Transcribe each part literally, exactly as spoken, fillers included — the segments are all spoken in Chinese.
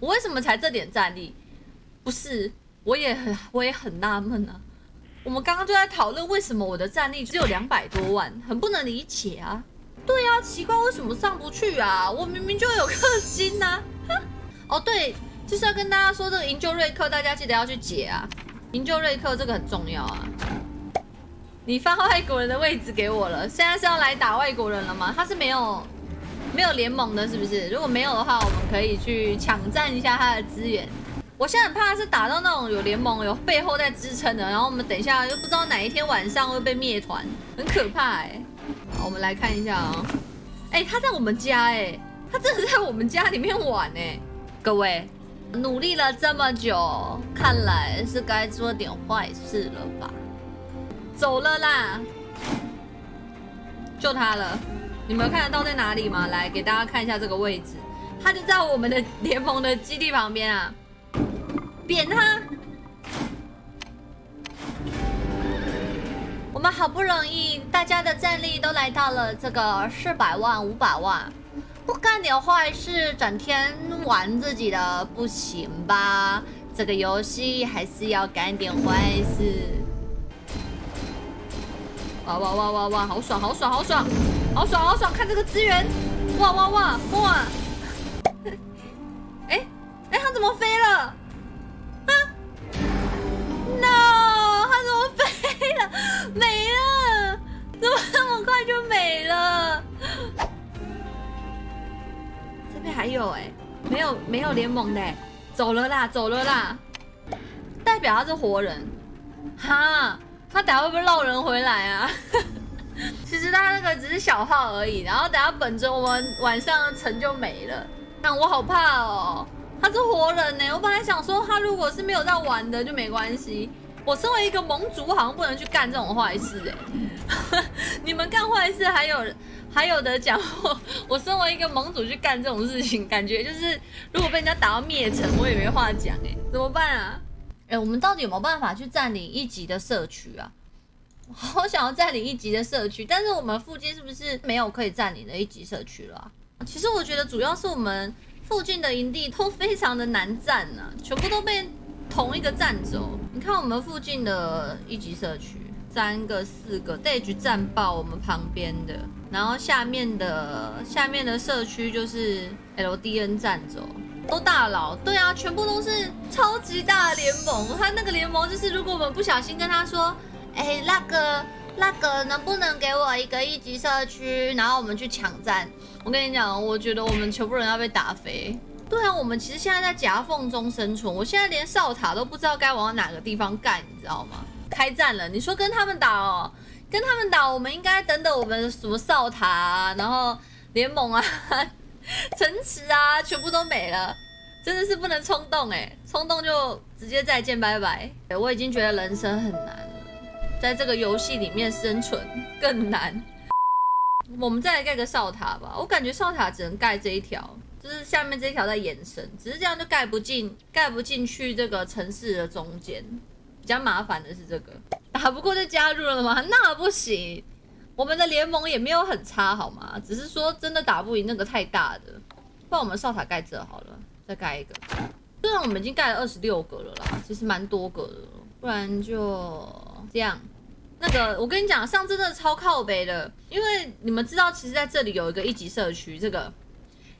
我为什么才这点战力？不是，我也很我也很纳闷啊。我们刚刚就在讨论为什么我的战力只有两百多万，很不能理解啊。对啊，奇怪为什么上不去啊？我明明就有氪金啊。哦对，就是要跟大家说这个营救瑞克，大家记得要去解啊。营救瑞克这个很重要啊。 你发外国人的位置给我了，现在是要来打外国人了吗？他是没有没有联盟的，是不是？如果没有的话，我们可以去抢占一下他的资源。我现在很怕是打到那种有联盟、有背后在支撑的，然后我们等一下又不知道哪一天晚上会被灭团，很可怕哎、欸。好，我们来看一下哦、喔。哎、欸，他在我们家哎、欸，他真的在我们家里面玩哎、欸。各位努力了这么久，看来是该做点坏事了吧？ 走了啦，就他了。你们看得到在哪里吗？来给大家看一下这个位置，他就在我们的联盟的基地旁边啊。扁他！我们好不容易大家的战力都来到了这个四百万、五百万，不干点坏事，整天玩自己的不行吧？这个游戏还是要干点坏事。 哇哇哇哇哇！好爽好爽好爽好爽好爽！看这个资源，哇哇哇哇！哎哎，它怎么飞了？啊 ！No， 它怎么飞了？没了！怎么那么快就没了？这边还有哎、欸，没有没有联盟的、欸，走了啦走了啦！代表他是活人，哈。 他等下会不会绕人回来啊？其实他那个只是小号而已，然后等下本周我们晚上城就没了。但我好怕哦，他是活人呢、欸。我本来想说他如果是没有在玩的就没关系。我身为一个盟主，好像不能去干这种坏事哎、欸。你们干坏事还有还有的讲，我我身为一个盟主去干这种事情，感觉就是如果被人家打到灭城，我也没话讲哎、欸，怎么办啊？ 哎、欸，我们到底有没有办法去占领一级的社区啊？我好想要占领一级的社区，但是我们附近是不是没有可以占领的一级社区了、啊？其实我觉得主要是我们附近的营地都非常的难占啊，全部都被同一个占走。你看我们附近的一级社区，三个、四个 ，D A G E 占爆我们旁边的，然后下面的下面的社区就是 L D N 占走。 都大佬，对啊，全部都是超级大联盟。他那个联盟就是，如果我们不小心跟他说，哎，那个那个能不能给我一个一级社区，然后我们去抢占？我跟你讲，我觉得我们全部人要被打飞。对啊，我们其实现在在夹缝中生存。我现在连哨塔都不知道该往哪个地方干，你知道吗？开战了，你说跟他们打哦，跟他们打，我们应该等等我们什么哨塔啊，然后联盟啊。 城池啊，全部都没了，真的是不能冲动哎、欸，冲动就直接再见拜拜。我已经觉得人生很难了，在这个游戏里面生存更难。我们再来盖个哨塔吧，我感觉哨塔只能盖这一条，就是下面这一条在延伸，只是这样就盖不进，盖不进去这个城市的中间。比较麻烦的是这个，打不过就加入了吗？那不行。 我们的联盟也没有很差，好吗？只是说真的打不赢那个太大的，不然我们哨塔盖这好了，再盖一个。虽然我们已经盖了二十六个了啦，其实蛮多个的，不然就这样。那个我跟你讲，上次真的超靠北的，因为你们知道，其实在这里有一个一级社区，这个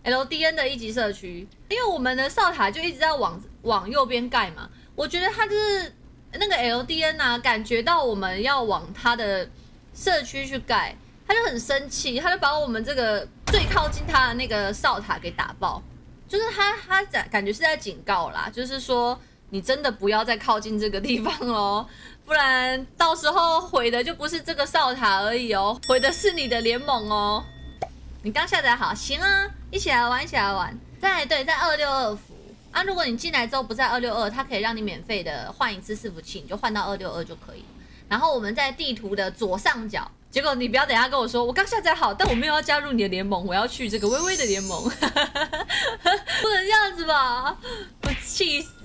L D N 的一级社区，因为我们的哨塔就一直在往往右边盖嘛，我觉得它就是那个 L D N 啊，感觉到我们要往它的。 社区去盖，他就很生气，他就把我们这个最靠近他的那个哨塔给打爆，就是他他感觉是在警告啦，就是说你真的不要再靠近这个地方咯，不然到时候毁的就不是这个哨塔而已哦，毁的是你的联盟哦。你刚下载好，行啊，一起来玩，一起来玩。在对，在二六二服啊，如果你进来之后不在二六二，它可以让你免费的换一次伺服器，你就换到二六二就可以。 然后我们在地图的左上角，结果你不要等一下跟我说我刚下载好，但我没有要加入你的联盟，我要去这个微微的联盟，不能这样子吧，我气死。